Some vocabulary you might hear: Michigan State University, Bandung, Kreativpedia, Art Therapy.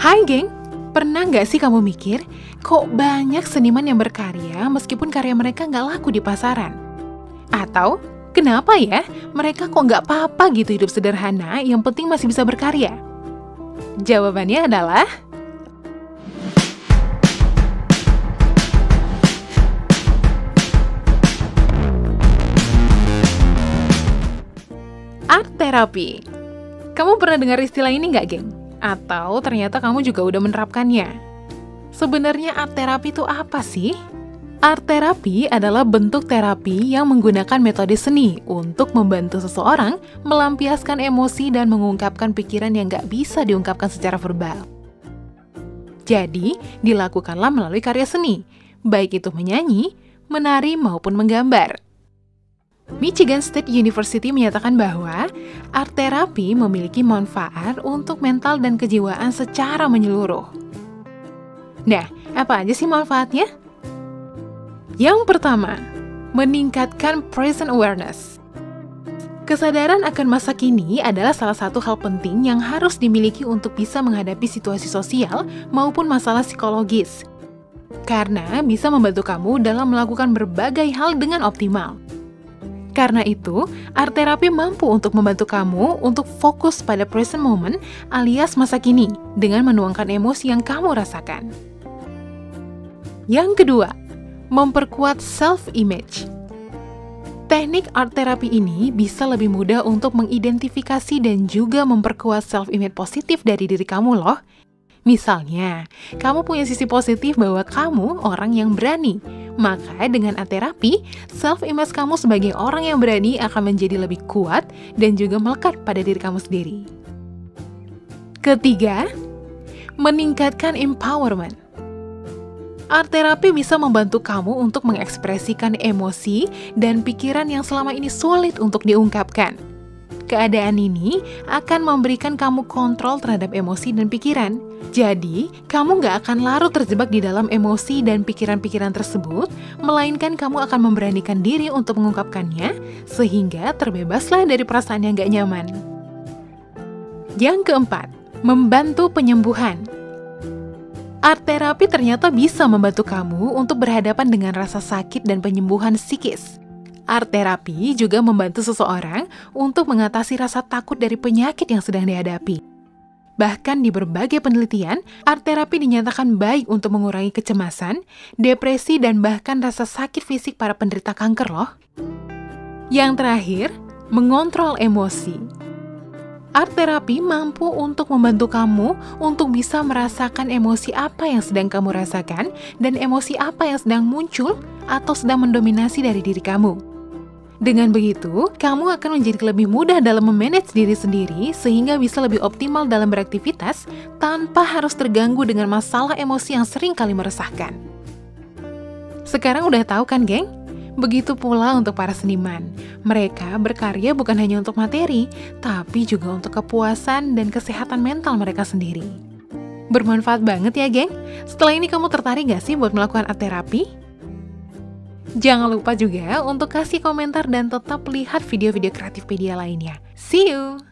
Hai geng, pernah nggak sih kamu mikir, kok banyak seniman yang berkarya meskipun karya mereka nggak laku di pasaran? Atau, kenapa ya mereka kok nggak apa-apa gitu hidup sederhana, yang penting masih bisa berkarya? Jawabannya adalah... art terapi. Kamu pernah dengar istilah ini nggak, geng? Atau ternyata kamu juga udah menerapkannya. Sebenarnya art terapi itu apa sih? Art terapi adalah bentuk terapi yang menggunakan metode seni untuk membantu seseorang melampiaskan emosi dan mengungkapkan pikiran yang nggak bisa diungkapkan secara verbal. Jadi, dilakukanlah melalui karya seni, baik itu menyanyi, menari, maupun menggambar. Michigan State University menyatakan bahwa art terapi memiliki manfaat untuk mental dan kejiwaan secara menyeluruh. Nah, apa aja sih manfaatnya? Yang pertama, meningkatkan present awareness. Kesadaran akan masa kini adalah salah satu hal penting yang harus dimiliki untuk bisa menghadapi situasi sosial maupun masalah psikologis. Karena bisa membantu kamu dalam melakukan berbagai hal dengan optimal. Karena itu, art terapi mampu untuk membantu kamu untuk fokus pada present moment alias masa kini dengan menuangkan emosi yang kamu rasakan. Yang kedua, memperkuat self-image. Teknik art terapi ini bisa lebih mudah untuk mengidentifikasi dan juga memperkuat self-image positif dari diri kamu loh. Misalnya, kamu punya sisi positif bahwa kamu orang yang berani. Maka dengan art terapi, self-image kamu sebagai orang yang berani akan menjadi lebih kuat dan juga melekat pada diri kamu sendiri. Ketiga, meningkatkan empowerment. Art terapi bisa membantu kamu untuk mengekspresikan emosi dan pikiran yang selama ini sulit untuk diungkapkan. Keadaan ini akan memberikan kamu kontrol terhadap emosi dan pikiran. Jadi, kamu nggak akan larut terjebak di dalam emosi dan pikiran-pikiran tersebut, melainkan kamu akan memberanikan diri untuk mengungkapkannya, sehingga terbebaslah dari perasaan yang nggak nyaman. Yang keempat, membantu penyembuhan. Art terapi ternyata bisa membantu kamu untuk berhadapan dengan rasa sakit dan penyembuhan psikis. Art terapi juga membantu seseorang untuk mengatasi rasa takut dari penyakit yang sedang dihadapi. Bahkan di berbagai penelitian, art terapi dinyatakan baik untuk mengurangi kecemasan, depresi, dan bahkan rasa sakit fisik para penderita kanker loh. Yang terakhir, mengontrol emosi. Art terapi mampu untuk membantu kamu untuk bisa merasakan emosi apa yang sedang kamu rasakan dan emosi apa yang sedang muncul atau sedang mendominasi dari diri kamu. Dengan begitu, kamu akan menjadi lebih mudah dalam memanage diri sendiri sehingga bisa lebih optimal dalam beraktivitas tanpa harus terganggu dengan masalah emosi yang sering kali meresahkan. Sekarang udah tahu kan, geng? Begitu pula untuk para seniman. Mereka berkarya bukan hanya untuk materi, tapi juga untuk kepuasan dan kesehatan mental mereka sendiri. Bermanfaat banget ya, geng? Setelah ini kamu tertarik gak sih buat melakukan art terapi? Jangan lupa juga untuk kasih komentar dan tetap lihat video-video Kreativpedia lainnya. See you!